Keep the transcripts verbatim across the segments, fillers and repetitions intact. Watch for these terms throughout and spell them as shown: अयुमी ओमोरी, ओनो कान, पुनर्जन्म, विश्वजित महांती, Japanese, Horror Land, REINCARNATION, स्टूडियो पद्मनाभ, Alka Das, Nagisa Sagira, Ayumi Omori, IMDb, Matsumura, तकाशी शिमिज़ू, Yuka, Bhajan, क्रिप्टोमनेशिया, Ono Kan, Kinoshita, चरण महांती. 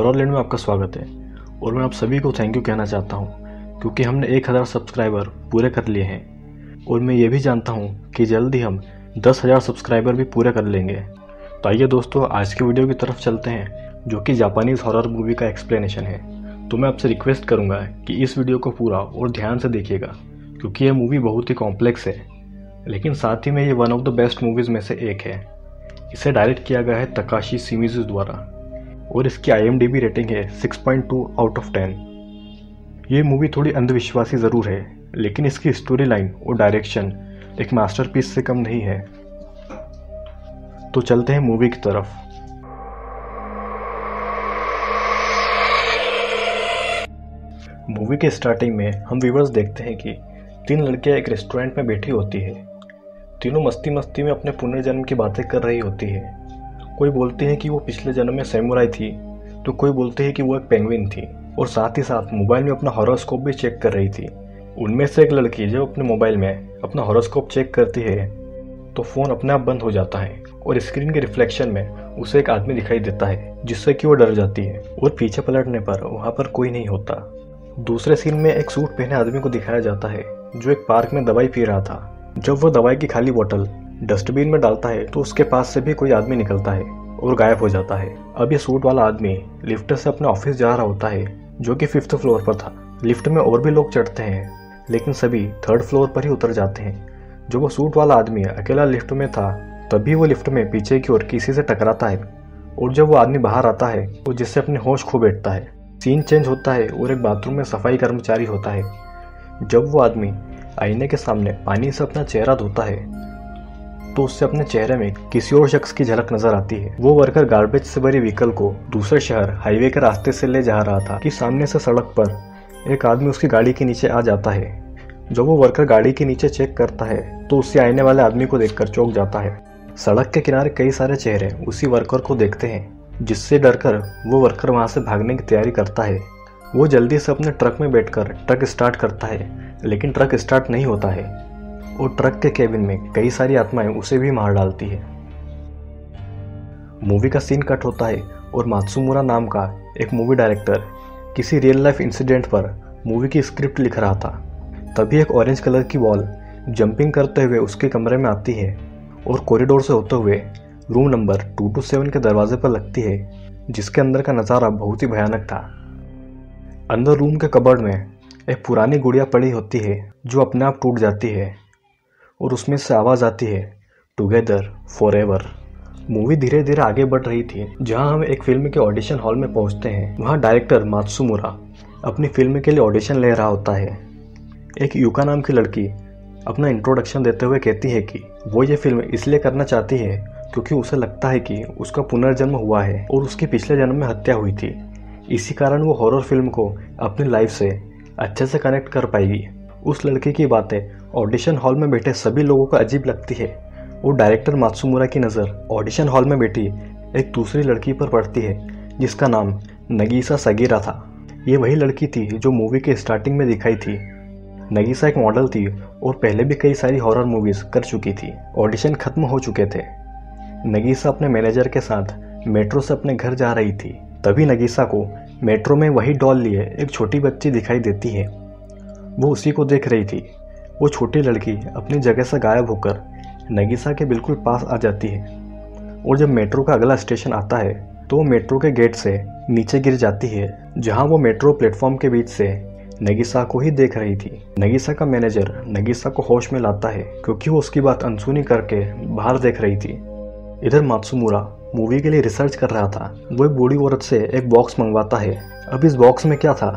Horror land में आपका स्वागत है और मैं आप सभी को थैंक यू कहना चाहता हूं क्योंकि हमने एक हज़ार सब्सक्राइबर पूरे कर लिए हैं और मैं ये भी जानता हूं कि जल्द ही हम दस हज़ार सब्सक्राइबर भी पूरे कर लेंगे। तो आइए दोस्तों, आज की वीडियो की तरफ चलते हैं जो कि जापानीज़ हॉरर मूवी का एक्सप्लेनेशन है। तो मैं आपसे रिक्वेस्ट करूँगा कि इस वीडियो को पूरा और ध्यान से देखिएगा क्योंकि ये मूवी बहुत ही कॉम्प्लेक्स है, लेकिन साथ ही में ये one of the best movies में से एक है। इसे डायरेक्ट किया गया है तकाशी शिमिज़ू द्वारा और इसकी I M D B rating है six point two out of ten. ये मूवी थोड़ी अंधविश्वासी ज़रूर है, लेकिन इसकी स्टोरी लाइन और डायरेक्शन एक मास्टरपीस से कम नहीं है। तो चलते हैं मूवी की तरफ। मूवी के स्टार्टिंग में हम व्यूअर्स देखते हैं कि तीन लड़कियां एक रेस्टोरेंट में बैठी होती है। तीनों मस्ती मस्ती में अपने पुनर्जन्म की बातें कर रही होती है। कोई बोलते हैं कि वो पिछले जन्म में सैमुराई थी, तो कोई बोलते हैं कि वो एक पेंगुइन थी और साथ ही साथ मोबाइल में अपना हॉरोस्कोप भी चेक कर रही थी। उनमें से एक लड़की जब अपने मोबाइल में अपना हॉरोस्कोप चेक करती है तो फ़ोन अपने आप बंद हो जाता है और स्क्रीन के रिफ्लेक्शन में उसे एक आदमी दिखाई देता है, जिससे कि वो डर जाती है और पीछे पलटने पर वहाँ पर कोई नहीं होता। दूसरे सीन में एक सूट पहने आदमी को दिखाया जाता है जो एक पार्क में दवाई पी रहा था। जब वो दवाई की खाली बोतल डस्टबिन में डालता है तो उसके पास से भी कोई आदमी निकलता है और गायब हो जाता है। अब ये सूट वाला आदमी लिफ्ट से अपने ऑफिस जा रहा होता है जो कि फिफ्थ फ्लोर पर था। लिफ्ट में और भी लोग चढ़ते हैं लेकिन सभी थर्ड फ्लोर पर ही उतर जाते हैं। जब वो सूट वाला आदमी अकेला लिफ्ट में था तभी वो लिफ्ट में पीछे की ओर किसी से टकराता है और जब वो आदमी बाहर आता है तो जिससे अपने होश खो बैठता है। सीन चेंज होता है और एक बाथरूम में सफाई कर्मचारी होता है। जब वो आदमी आईने के सामने पानी से अपना चेहरा धोता है तो उससे अपने चेहरे में किसी और शख्स की झलक नजर आती है। वो वर्कर गार्बेज से भरी व्हीकल को दूसरे शहर हाईवे के रास्ते से ले जा रहा था कि सामने से सड़क पर एक आदमी उसकी गाड़ी के नीचे आ जाता है। जब वो वर्कर गाड़ी के नीचे चेक करता है तो उससे आने वाले आदमी को देखकर चौंक जाता है। सड़क के किनारे कई सारे चेहरे उसी वर्कर को देखते हैं, जिससे डरकर वो वर्कर वहां से भागने की तैयारी करता है। वो जल्दी से अपने ट्रक में बैठकर ट्रक स्टार्ट करता है लेकिन ट्रक स्टार्ट नहीं होता है और ट्रक के केबिन में कई सारी आत्माएं उसे भी मार डालती है। मूवी का सीन कट होता है और मात्सुमुरा नाम का एक मूवी डायरेक्टर किसी रियल लाइफ इंसिडेंट पर मूवी की स्क्रिप्ट लिख रहा था। तभी एक ऑरेंज कलर की बॉल जंपिंग करते हुए उसके कमरे में आती है और कॉरिडोर से होते हुए room number two two seven के दरवाजे पर लगती है, जिसके अंदर का नज़ारा बहुत ही भयानक था। अंदर रूम के कबर्ड में एक पुरानी गुड़िया पड़ी होती है जो अपने आप टूट जाती है और उसमें से आवाज़ आती है टुगेदर फॉरएवर। मूवी धीरे धीरे आगे बढ़ रही थी। जहाँ हम एक फिल्म के ऑडिशन हॉल में पहुँचते हैं, वहाँ डायरेक्टर मात्सुमुरा अपनी फिल्म के लिए ऑडिशन ले रहा होता है। एक युका नाम की लड़की अपना इंट्रोडक्शन देते हुए कहती है कि वो ये फिल्म इसलिए करना चाहती है क्योंकि उसे लगता है कि उसका पुनर्जन्म हुआ है और उसके पिछले जन्म में हत्या हुई थी। इसी कारण वो हॉरर फिल्म को अपनी लाइफ से अच्छे से कनेक्ट कर पाएगी। उस लड़की की बातें ऑडिशन हॉल में बैठे सभी लोगों को अजीब लगती है और डायरेक्टर मात्सुमुरा की नज़र ऑडिशन हॉल में बैठी एक दूसरी लड़की पर पड़ती है जिसका नाम नगीसा सगीरा था। ये वही लड़की थी जो मूवी के स्टार्टिंग में दिखाई थी। नगीसा एक मॉडल थी और पहले भी कई सारी हॉरर मूवीज़ कर चुकी थी। ऑडिशन खत्म हो चुके थे। नगीसा अपने मैनेजर के साथ मेट्रो से अपने घर जा रही थी। तभी नगीसा को मेट्रो में वही डॉल लिए एक छोटी बच्ची दिखाई देती है। वो उसी को देख रही थी। वो छोटी लड़की अपनी जगह से गायब होकर नगीसा के बिल्कुल पास आ जाती है और जब मेट्रो का अगला स्टेशन आता है तो वो मेट्रो के गेट से नीचे गिर जाती है, जहाँ वो मेट्रो प्लेटफॉर्म के बीच से नगीसा को ही देख रही थी। नगीसा का मैनेजर नगीसा को होश में लाता है क्योंकि वो उसकी बात अनसुनी करके बाहर देख रही थी। इधर मात्सुमुरा मूवी के लिए रिसर्च कर रहा था। वो एक बूढ़ी औरत से एक बॉक्स मंगवाता है। अब इस बॉक्स में क्या था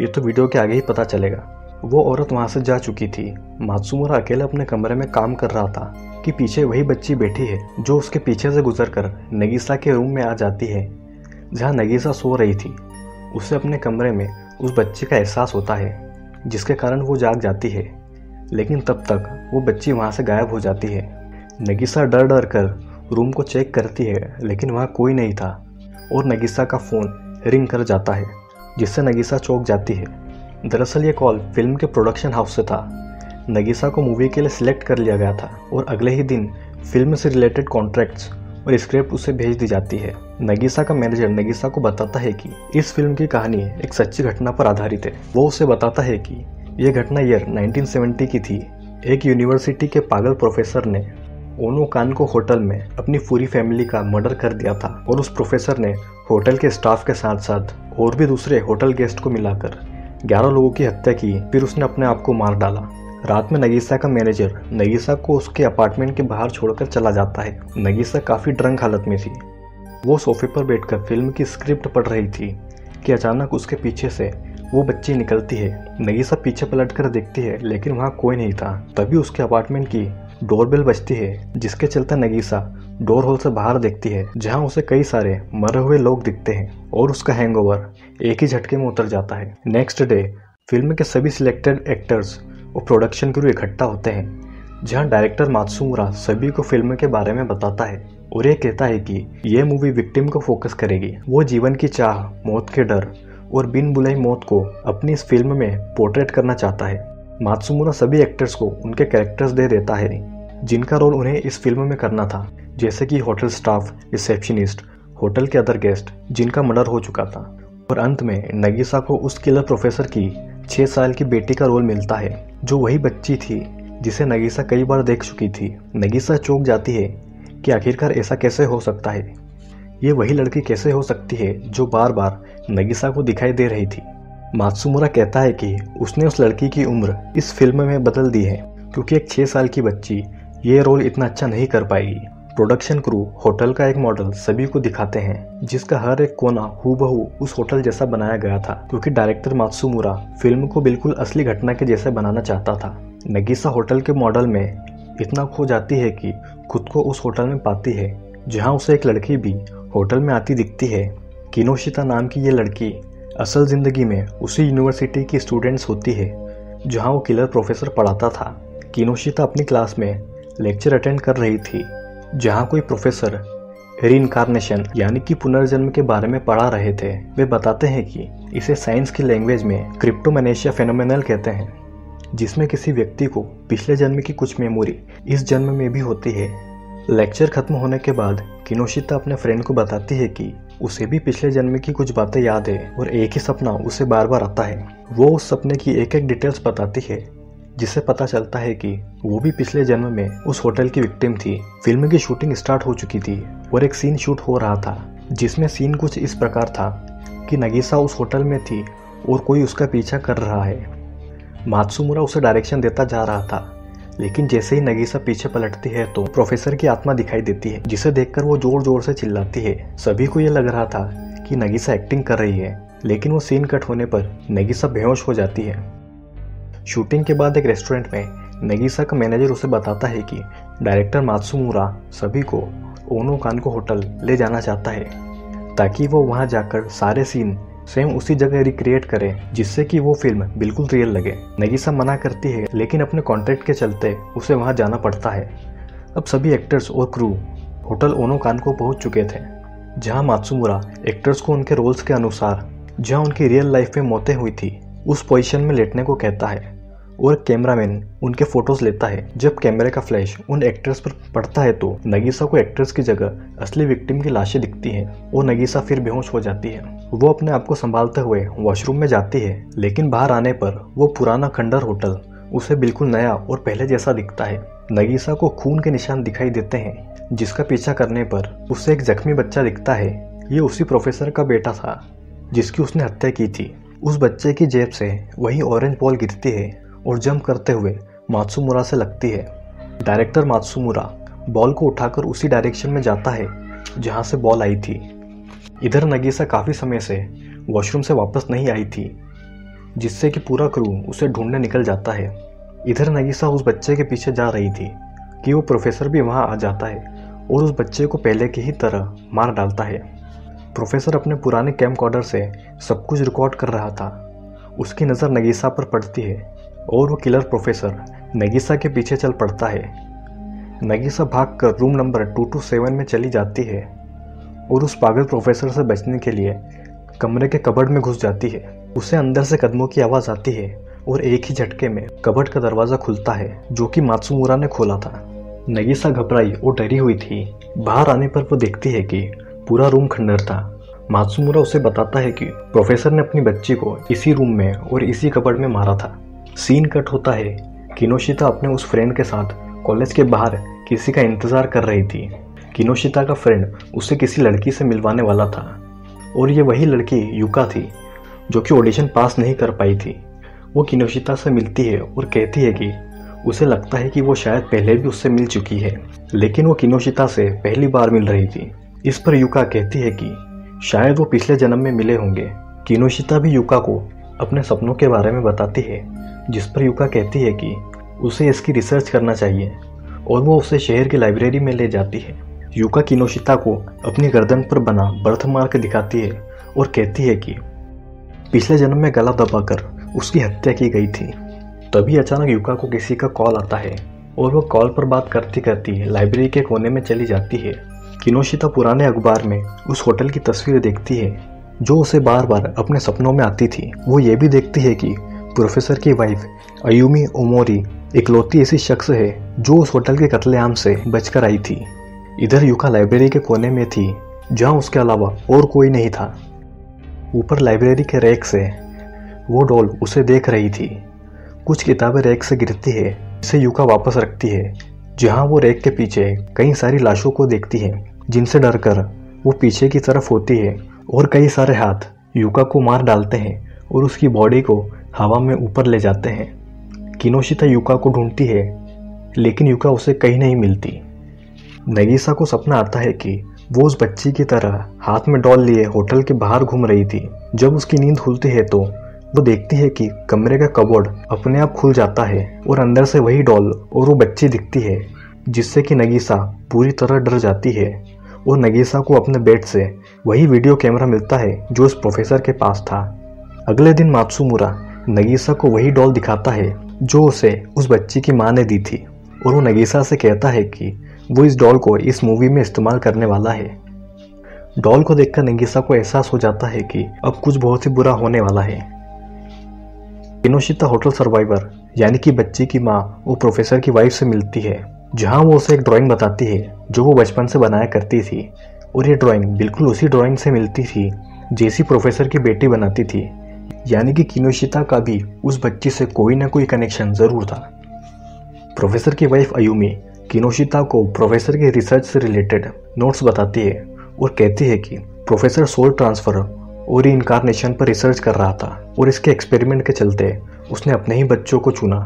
ये तो वीडियो के आगे ही पता चलेगा। वो औरत वहाँ से जा चुकी थी। मात्सुमुरा अकेला अपने कमरे में काम कर रहा था कि पीछे वही बच्ची बैठी है जो उसके पीछे से गुजर कर नगीसा के रूम में आ जाती है जहाँ नगीसा सो रही थी। उसे अपने कमरे में उस बच्चे का एहसास होता है जिसके कारण वो जाग जाती है, लेकिन तब तक वो बच्ची वहाँ से गायब हो जाती है। नगीसा डर डर कर रूम को चेक करती है लेकिन वहाँ कोई नहीं था और नगीसा का फ़ोन रिंग कर जाता है जिससे नगीसा चौंक जाती है। दरअसल ये कॉल फिल्म के प्रोडक्शन हाउस से था। नगीसा को मूवी के लिए सिलेक्ट कर लिया गया था और अगले ही दिन फिल्म से रिलेटेड कॉन्ट्रैक्ट्स और स्क्रिप्ट उसे भेज दी जाती है। नगीसा का मैनेजर नगीसा को बताता है कि इस फिल्म की कहानी एक सच्ची घटना पर आधारित है। वो उसे बताता है कि यह घटना ईयर नाइनटीन सेवेंटी की थी। एक यूनिवर्सिटी के पागल प्रोफेसर ने ओनो कान को होटल में अपनी पूरी फैमिली का मर्डर कर दिया था और उस प्रोफेसर ने होटल के स्टाफ के साथ साथ और भी दूसरे होटल गेस्ट को मिलाकर ग्यारह लोगों की हत्या की, फिर उसने अपने आप को मार डाला। रात में नगीसा का मैनेजर नगीसा को उसके अपार्टमेंट के बाहर छोड़कर चला जाता है। नगीसा काफ़ी ड्रंक हालत में थी। वो सोफे पर बैठकर फिल्म की स्क्रिप्ट पढ़ रही थी कि अचानक उसके पीछे से वो बच्ची निकलती है। नगीसा पीछे पलटकर देखती है लेकिन वहाँ कोई नहीं था। तभी उसके अपार्टमेंट की डोरबेल बजती है, जिसके चलते नगीसा डोर होल से बाहर देखती है जहाँ उसे कई सारे मरे हुए लोग दिखते हैं और उसका हैंगओवर एक ही झटके में उतर जाता है। नेक्स्ट डे फिल्म के सभी सिलेक्टेड एक्टर्स और प्रोडक्शन क्रू इकट्ठा होते हैं, जहाँ डायरेक्टर मात्सुमुरा सभी को फिल्म के बारे में बताता है और ये कहता है कि यह मूवी विक्टिम को फोकस करेगी। वो जीवन की चाह, मौत के डर और बिन बुलाई मौत को अपनी इस फिल्म में पोर्ट्रेट करना चाहता है। मात्सुमुरा सभी एक्टर्स को उनके कैरेक्टर्स दे देता है जिनका रोल उन्हें इस फिल्म में करना था, जैसे कि होटल स्टाफ, रिसेप्शनिस्ट, होटल के अदर गेस्ट जिनका मर्डर हो चुका था। और अंत में नगीसा को उस किलर प्रोफेसर की छः साल की बेटी का रोल मिलता है, जो वही बच्ची थी जिसे नगीसा कई बार देख चुकी थी। नगीसा चौंक जाती है कि आखिरकार ऐसा कैसे हो सकता है, ये वही लड़की कैसे हो सकती है जो बार बार नगीसा को दिखाई दे रही थी। मात्सुमुरा कहता है कि उसने उस लड़की की उम्र इस फिल्म में बदल दी है, क्योंकि एक छः साल की बच्ची ये रोल इतना अच्छा नहीं कर पाएगी। प्रोडक्शन क्रू होटल का एक मॉडल सभी को दिखाते हैं, जिसका हर एक कोना हूबहू उस होटल जैसा बनाया गया था, क्योंकि डायरेक्टर मात्सुमुरा फिल्म को बिल्कुल असली घटना के जैसे बनाना चाहता था। नगीसा होटल के मॉडल में इतना खो जाती है कि खुद को उस होटल में पाती है, जहाँ उसे एक लड़की भी होटल में आती दिखती है। किनोशिता नाम की ये लड़की असल ज़िंदगी में उसी यूनिवर्सिटी की स्टूडेंट्स होती है जहाँ वो किलर प्रोफेसर पढ़ाता था। किनोशिता अपनी क्लास में लेक्चर अटेंड कर रही थी जहाँ कोई प्रोफेसर रीइनकार्नेशन यानी कि पुनर्जन्म के बारे में पढ़ा रहे थे। वे बताते हैं कि इसे साइंस की लैंग्वेज में क्रिप्टोमनेशिया फेनोमेनल कहते हैं, जिसमें किसी व्यक्ति को पिछले जन्म की कुछ मेमोरी इस जन्म में भी होती है। लेक्चर खत्म होने के बाद किनोशिता अपने फ्रेंड को बताती है कि उसे भी पिछले जन्म की कुछ बातें याद है और एक ही सपना उसे बार बार आता है। वो उस सपने की एक एक डिटेल्स बताती है, जिससे पता चलता है कि वो भी पिछले जन्म में उस होटल की विक्टिम थी। फिल्म की शूटिंग स्टार्ट हो चुकी थी और एक सीन शूट हो रहा था, जिसमें सीन कुछ इस प्रकार था कि नगीसा उस होटल में थी और कोई उसका पीछा कर रहा है। मात्सुमुरा उसे डायरेक्शन देता जा रहा था, लेकिन जैसे ही नगीसा पीछे पलटती है तो प्रोफेसर की आत्मा दिखाई देती है, जिसे देखकर वो जोर जोर से चिल्लाती है। सभी को ये लग रहा था कि नगीसा एक्टिंग कर रही है, लेकिन वो सीन कट होने पर नगीसा बेहोश हो जाती है। शूटिंग के बाद एक रेस्टोरेंट में नगीसा का मैनेजर उसे बताता है कि डायरेक्टर मात्सुमुरा सभी को ओनो कान को होटल ले जाना चाहता है, ताकि वो वहाँ जाकर सारे सीन सेम उसी जगह रिक्रिएट करें, जिससे कि वो फिल्म बिल्कुल रियल लगे। नगीसा मना करती है, लेकिन अपने कॉन्ट्रैक्ट के चलते उसे वहाँ जाना पड़ता है। अब सभी एक्टर्स और क्रू होटल ओनो कान को पहुँच चुके थे, जहाँ मात्सुमुरा एक्टर्स को उनके रोल्स के अनुसार जहाँ उनकी रियल लाइफ में मौतें हुई थी उस पोजीशन में लेटने को कहता है और कैमरामैन उनके फोटोज लेता है। जब कैमरे का फ्लैश उन एक्टर्स पर पड़ता है तो नगीसा को एक्टर्स की जगह असली विक्टिम की लाशें दिखती हैं और नगीसा फिर बेहोश हो जाती है। वो अपने आप को संभालते हुए वॉशरूम में जाती है, लेकिन बाहर आने पर वो पुराना खंडर होटल उसे बिल्कुल नया और पहले जैसा दिखता है। नगीसा को खून के निशान दिखाई देते हैं, जिसका पीछा करने पर उसे एक जख्मी बच्चा दिखता है। ये उसी प्रोफेसर का बेटा था जिसकी उसने हत्या की थी। उस बच्चे की जेब से वही ऑरेंज बॉल गिरती है और जंप करते हुए मात्सुमुरा से लगती है। डायरेक्टर मात्सुमुरा बॉल को उठाकर उसी डायरेक्शन में जाता है जहां से बॉल आई थी। इधर नगीसा काफ़ी समय से वॉशरूम से वापस नहीं आई थी, जिससे कि पूरा क्रू उसे ढूंढने निकल जाता है। इधर नगीसा उस बच्चे के पीछे जा रही थी कि वो प्रोफेसर भी वहां आ जाता है और उस बच्चे को पहले की ही तरह मार डालता है। प्रोफेसर अपने पुराने कैमकॉर्डर से सब कुछ रिकॉर्ड कर रहा था। उसकी नज़र नगीसा पर पड़ती है और वो किलर प्रोफेसर नगीसा के पीछे चल पड़ता है। नगीसा भागकर room number two two seven में चली जाती है और उस पागल प्रोफेसर से बचने के लिए कमरे के कबर्ड में घुस जाती है। उसे अंदर से कदमों की आवाज़ आती है और एक ही झटके में कबर्ड का दरवाज़ा खुलता है, जो कि मात्सुमुरा ने खोला था। नगीसा घबराई और डरी हुई थी। बाहर आने पर वो देखती है कि पूरा रूम खंडहर था। मात्सुमुरा उसे बताता है कि प्रोफेसर ने अपनी बच्ची को इसी रूम में और इसी कपड़ में मारा था। सीन कट होता है। किनोशिता अपने उस फ्रेंड के साथ कॉलेज के बाहर किसी का इंतज़ार कर रही थी। किनोशिता का फ्रेंड उसे किसी लड़की से मिलवाने वाला था और ये वही लड़की युका थी जो कि ऑडिशन पास नहीं कर पाई थी। वो किनोशिता से मिलती है और कहती है कि उसे लगता है कि वो शायद पहले भी उससे मिल चुकी है, लेकिन वो किनोशिता से पहली बार मिल रही थी। इस पर युका कहती है कि शायद वो पिछले जन्म में मिले होंगे। किनोशिता भी युका को अपने सपनों के बारे में बताती है, जिस पर युका कहती है कि उसे इसकी रिसर्च करना चाहिए और वो उसे शहर की लाइब्रेरी में ले जाती है। युका किनोशिता को अपनी गर्दन पर बना बर्थमार्क दिखाती है और कहती है कि पिछले जन्म में गला दबाकर उसकी हत्या की गई थी। तभी अचानक युका को किसी का कॉल आता है और वह कॉल पर बात करती करती लाइब्रेरी के कोने में चली जाती है। किनोशिता पुराने अखबार में उस होटल की तस्वीर देखती है जो उसे बार बार अपने सपनों में आती थी। वो ये भी देखती है कि प्रोफेसर की वाइफ अयुमी ओमोरी इकलौती ऐसी शख्स है जो उस होटल के कत्लेआम से बचकर आई थी। इधर युका लाइब्रेरी के कोने में थी जहाँ उसके अलावा और कोई नहीं था। ऊपर लाइब्रेरी के रैक से वो डॉल उसे देख रही थी। कुछ किताबें रैक से गिरती है, इसे युका वापस रखती है, जहां वो रैक के पीछे कई सारी लाशों को देखती है जिनसे डरकर वो पीछे की तरफ होती है और कई सारे हाथ युका को मार डालते हैं और उसकी बॉडी को हवा में ऊपर ले जाते हैं। किनोशिता युका को ढूंढती है लेकिन युका उसे कहीं नहीं मिलती। नगीसा को सपना आता है कि वो उस बच्ची की तरह हाथ में डॉल लिए होटल के बाहर घूम रही थी। जब उसकी नींद खुलती है तो वो देखती है कि कमरे का कबोर्ड अपने आप खुल जाता है और अंदर से वही डॉल और वो बच्ची दिखती है, जिससे कि नगीसा पूरी तरह डर जाती है और नगीसा को अपने बेड से वही वीडियो कैमरा मिलता है जो उस प्रोफेसर के पास था। अगले दिन मात्सुमुरा नगीसा को वही डॉल दिखाता है जो उसे उस बच्ची की माँ ने दी थी और वो नगीसा से कहता है कि वो इस डॉल को इस मूवी में इस्तेमाल करने वाला है। डॉल को देखकर नगीसा को एहसास हो जाता है कि अब कुछ बहुत ही बुरा होने वाला है। किनोशिता होटल सर्वाइवर यानी कि बच्ची की माँ वो प्रोफेसर की वाइफ से मिलती है, जहाँ वो उसे एक ड्राइंग बताती है जो वो बचपन से बनाया करती थी और ये ड्राइंग बिल्कुल उसी ड्राइंग से मिलती थी जैसी प्रोफेसर की बेटी बनाती थी। यानी कि किनोशिता का भी उस बच्ची से कोई ना कोई कनेक्शन ज़रूर था। प्रोफेसर की वाइफ अयुमी किनोशिता को प्रोफेसर की रिसर्च से रिलेटेड नोट्स बताती है और कहती है कि प्रोफेसर सोल ट्रांसफ़र और रीइन्कार्नेशन पर रिसर्च कर रहा था और इसके एक्सपेरिमेंट के चलते उसने अपने ही बच्चों को चुना।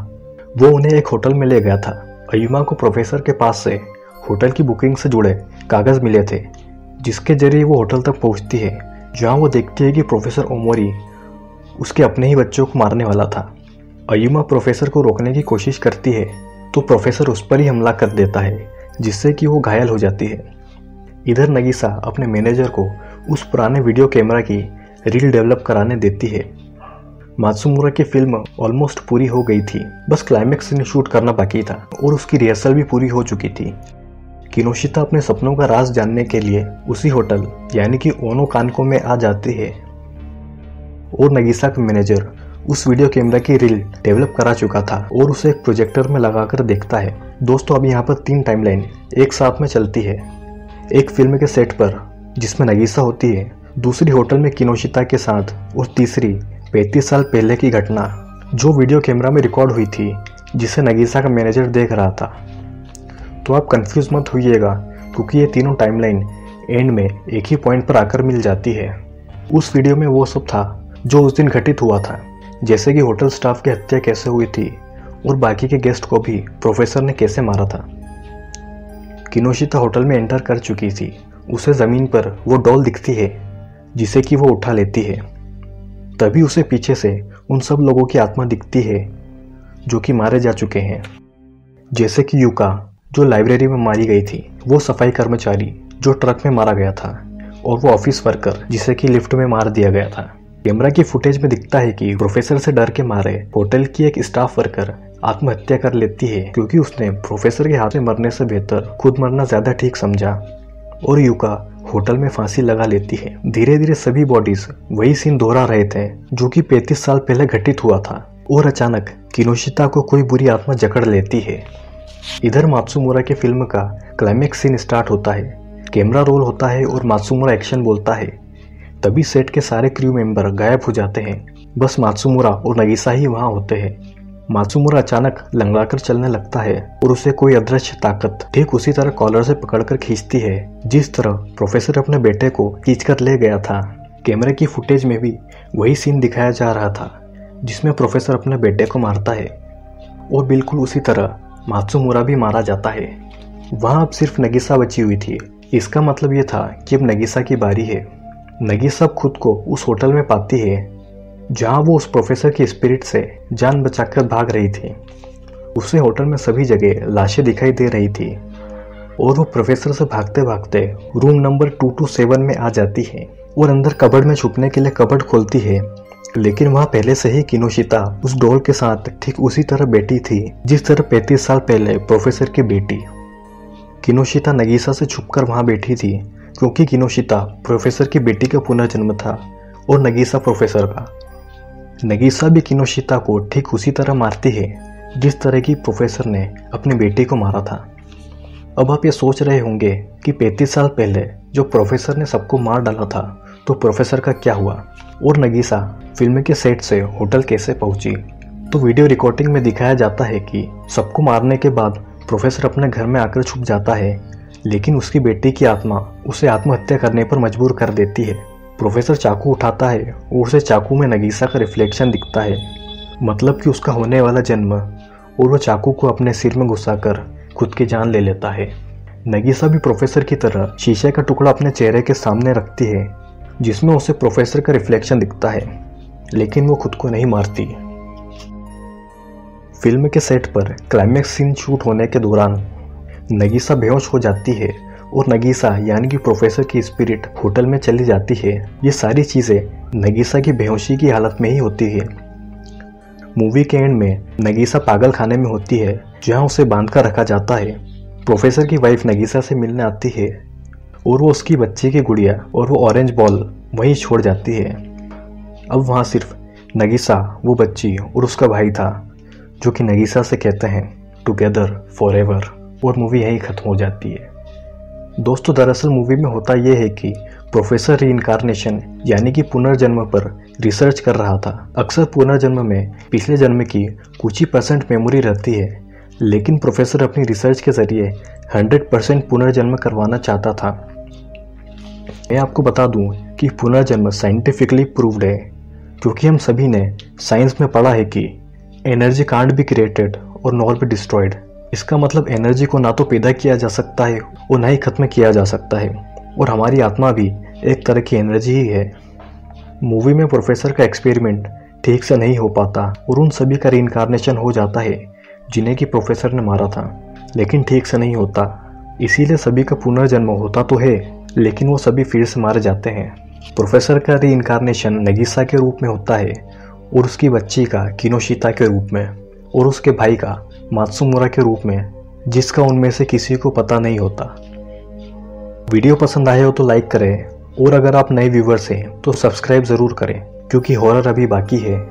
वो उन्हें एक होटल में ले गया था। अयुमा को प्रोफेसर के पास से होटल की बुकिंग से जुड़े कागज़ मिले थे, जिसके जरिए वो होटल तक पहुंचती है जहां वो देखती है कि प्रोफेसर ओमोरी उसके अपने ही बच्चों को मारने वाला था। अयुमा प्रोफेसर को रोकने की कोशिश करती है तो प्रोफेसर उस पर ही हमला कर देता है, जिससे कि वो घायल हो जाती है। इधर नगीसा अपने मैनेजर को उस पुराने वीडियो कैमरा की रील डेवलप कराने देती है। मात्सुमुरा की फिल्म ऑलमोस्ट पूरी हो गई थी, बस क्लाइमेक्स सीन शूट करना बाकी था और उसकी रिहर्सल भी पूरी हो चुकी थी। किनोशिता अपने सपनों का राज जानने के लिए उसी होटल यानी कि ओनो कानकों में आ जाती है और नगीसा का मैनेजर उस वीडियो कैमरा की रील डेवलप करा चुका था और उसे एक प्रोजेक्टर में लगाकर देखता है। दोस्तों, अब यहाँ पर तीन टाइमलाइन एक साथ में चलती है, एक फिल्म के सेट पर जिसमें नगीसा होती है, दूसरी होटल में किनोशिता के साथ और तीसरी पैंतीस साल पहले की घटना जो वीडियो कैमरा में रिकॉर्ड हुई थी, जिसे नगीसा का मैनेजर देख रहा था। तो आप कंफ्यूज मत होइएगा क्योंकि ये तीनों टाइमलाइन एंड में एक ही पॉइंट पर आकर मिल जाती है। उस वीडियो में वो सब था जो उस दिन घटित हुआ था, जैसे कि होटल स्टाफ की हत्या कैसे हुई थी और बाकी के गेस्ट को भी प्रोफेसर ने कैसे मारा था। किनोशिता होटल में एंटर कर चुकी थी। उसे ज़मीन पर वो डॉल दिखती है जिसे कि वो उठा लेती है। तभी उसे पीछे से उन सब लोगों की आत्मा दिखती है जो कि मारे जा चुके हैं, जैसे कि युका जो लाइब्रेरी में मारी गई थी, वो सफाई कर्मचारी जो ट्रक में मारा गया था और वो ऑफिस वर्कर जिसे कि लिफ्ट में मार दिया गया था। कैमरा की फुटेज में दिखता है कि प्रोफेसर से डर के मारे होटल की एक स्टाफ वर्कर आत्महत्या कर लेती है क्योंकि उसने प्रोफेसर के हाथ में मरने से बेहतर खुद मरना ज़्यादा ठीक समझा और युका होटल में फांसी लगा लेती है। धीरे धीरे सभी बॉडीज वही सीन दोहरा रहे थे जो कि पैंतीस साल पहले घटित हुआ था और अचानक किनोशिता को कोई बुरी आत्मा जकड़ लेती है। इधर मात्सुमुरा की फिल्म का क्लाइमेक्स सीन स्टार्ट होता है, कैमरा रोल होता है और मात्सुमुरा एक्शन बोलता है। तभी सेट के सारे क्रू मेंबर गायब हो जाते हैं, बस मात्सुमुरा और नगीसा ही वहाँ होते हैं। मात्सुमुरा अचानक लंगड़ाकर चलने लगता है और उसे कोई अदृश्य ताकत ठीक उसी तरह कॉलर से पकड़कर खींचती है जिस तरह प्रोफेसर अपने बेटे को खींचकर ले गया था। कैमरे की फुटेज में भी वही सीन दिखाया जा रहा था जिसमें प्रोफेसर अपने बेटे को मारता है और बिल्कुल उसी तरह मात्सुमुरा भी मारा जाता है। वहाँ अब सिर्फ नगीसा बची हुई थी, इसका मतलब ये था कि अब नगीसा की बारी है। नगीसा खुद को उस होटल में पाती है जहाँ वो उस प्रोफेसर की स्पिरिट से जान बचाकर भाग रही थी। उसे होटल में सभी जगह लाशें दिखाई दे रही थी और वो प्रोफेसर से भागते भागते रूम नंबर दो सौ सत्ताईस में आ जाती है और अंदर कबर्ड में छुपने के लिए कबर्ड खोलती है, लेकिन वहाँ पहले से ही किनोशिता उस डॉल के साथ ठीक उसी तरह बैठी थी जिस तरह पैंतीस साल पहले प्रोफेसर की बेटी किनोशिता नगीसा से छुपकर वहाँ बैठी थी, क्योंकि किनोशिता प्रोफेसर की बेटी का पुनर्जन्म था और नगीसा प्रोफेसर का। नगीसा भी किनोशिता को ठीक उसी तरह मारती है जिस तरह की प्रोफेसर ने अपने बेटे को मारा था। अब आप ये सोच रहे होंगे कि पैंतीस साल पहले जो प्रोफेसर ने सबको मार डाला था तो प्रोफेसर का क्या हुआ और नगीसा फिल्म के सेट से होटल कैसे पहुंची। तो वीडियो रिकॉर्डिंग में दिखाया जाता है कि सबको मारने के बाद प्रोफेसर अपने घर में आकर छुप जाता है, लेकिन उसकी बेटी की आत्मा उसे आत्महत्या करने पर मजबूर कर देती है। प्रोफेसर चाकू उठाता है और उसे चाकू में नगीसा का रिफ्लेक्शन दिखता है, मतलब कि उसका होने वाला जन्म, और वो चाकू को अपने सिर में घुसाकर खुद की जान ले लेता है। नगीसा भी प्रोफेसर की तरह शीशे का टुकड़ा अपने चेहरे के सामने रखती है जिसमें उसे प्रोफेसर का रिफ्लेक्शन दिखता है, लेकिन वो खुद को नहीं मारती। फिल्म के सेट पर क्लाइमेक्स सीन शूट होने के दौरान नगीसा बेहोश हो जाती है और नगीसा यानी कि प्रोफेसर की स्पिरिट होटल में चली जाती है। ये सारी चीज़ें नगीसा की बेहोशी की हालत में ही होती है। मूवी के एंड में नगीसा पागल खाने में होती है जहां उसे बांध कर रखा जाता है। प्रोफेसर की वाइफ नगीसा से मिलने आती है और वो उसकी बच्चे की गुड़िया और वो ऑरेंज बॉल वहीं छोड़ जाती है। अब वहाँ सिर्फ नगीसा, वो बच्ची और उसका भाई था, जो कि नगीसा से कहते हैं टुगेदर फॉर एवर, और मूवी यहीं ख़त्म हो जाती है। दोस्तों, दरअसल मूवी में होता यह है कि प्रोफेसर रीइनकारनेशन यानी कि पुनर्जन्म पर रिसर्च कर रहा था। अक्सर पुनर्जन्म में पिछले जन्म की कुछ ही परसेंट मेमोरी रहती है, लेकिन प्रोफेसर अपनी रिसर्च के जरिए सौ परसेंट पुनर्जन्म करवाना चाहता था। मैं आपको बता दूं कि पुनर्जन्म साइंटिफिकली प्रूव्ड है, क्योंकि हम सभी ने साइंस में पढ़ा है कि एनर्जी कांट बी क्रिएटेड और नॉर बी डिस्ट्रॉयड। इसका मतलब एनर्जी को ना तो पैदा किया जा सकता है और ना ही खत्म किया जा सकता है, और हमारी आत्मा भी एक तरह की एनर्जी ही है। मूवी में प्रोफेसर का एक्सपेरिमेंट ठीक से नहीं हो पाता और उन सभी का रीइनकारनेशन हो जाता है जिन्हें कि प्रोफेसर ने मारा था, लेकिन ठीक से नहीं होता। इसीलिए सभी का पुनर्जन्म होता तो है, लेकिन वो सभी फिर से मारे जाते हैं। प्रोफेसर का रीइनकारनेशन नगीसा के रूप में होता है और उसकी बच्ची का किनोशिता के रूप में और उसके भाई का मात्सुमुरा के रूप में, जिसका उनमें से किसी को पता नहीं होता। वीडियो पसंद आए हो तो लाइक करें और अगर आप नए व्यूवर्स हैं तो सब्सक्राइब ज़रूर करें, क्योंकि हॉरर अभी बाकी है।